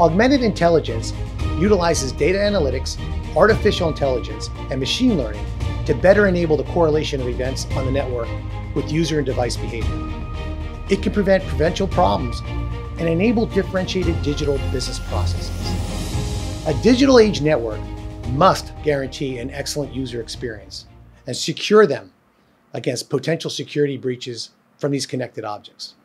Augmented intelligence utilizes data analytics, artificial intelligence, and machine learning to better enable the correlation of events on the network with user and device behavior. It can prevent potential problems and enable differentiated digital business processes. A digital age network must guarantee an excellent user experience and secure them against potential security breaches from these connected objects.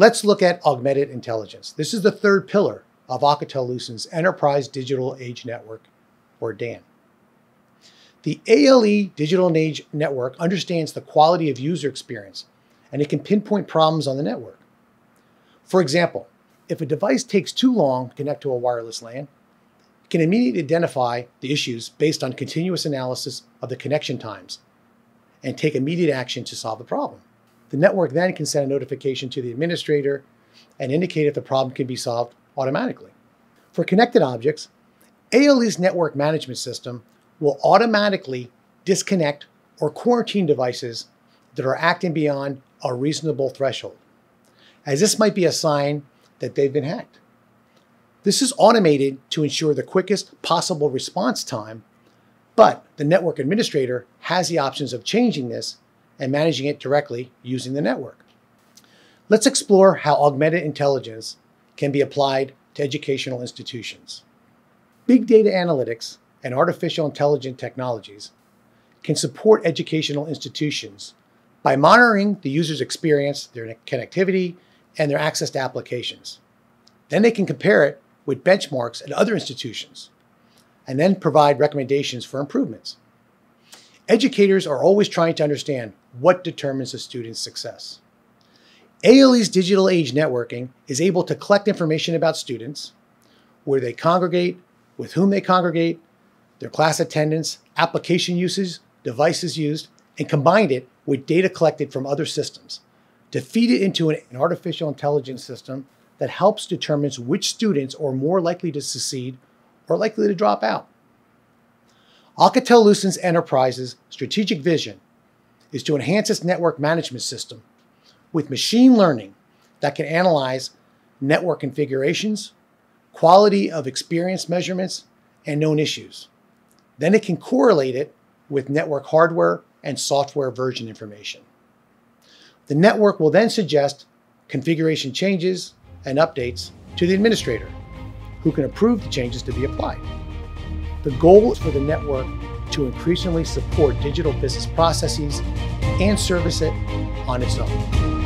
Let's look at augmented intelligence. This is the third pillar of Alcatel-Lucent's Enterprise Digital Age Network, or DAN. The ALE Digital Age Network understands the quality of user experience, and it can pinpoint problems on the network. For example, if a device takes too long to connect to a wireless LAN, it can immediately identify the issues based on continuous analysis of the connection times and take immediate action to solve the problem. The network then can send a notification to the administrator and indicate if the problem can be solved automatically. For connected objects, ALE's network management system will automatically disconnect or quarantine devices that are acting beyond a reasonable threshold, as this might be a sign that they've been hacked. This is automated to ensure the quickest possible response time, but the network administrator has the options of changing this and managing it directly using the network. Let's explore how augmented intelligence can be applied to educational institutions. Big data analytics and artificial intelligence technologies can support educational institutions by monitoring the user's experience, their connectivity, and their access to applications. Then they can compare it with benchmarks at other institutions and then provide recommendations for improvements. Educators are always trying to understand what determines a student's success. ALE's digital age networking is able to collect information about students, where they congregate, with whom they congregate, their class attendance, application uses, devices used, and combine it with data collected from other systems to feed it into an artificial intelligence system that helps determine which students are more likely to succeed or likely to drop out. Alcatel-Lucent Enterprise's strategic vision is to enhance its network management system with machine learning that can analyze network configurations, quality of experience measurements, and known issues. Then it can correlate it with network hardware and software version information. The network will then suggest configuration changes and updates to the administrator, who can approve the changes to be applied. The goal is for the network to increasingly support digital business processes and service it on its own.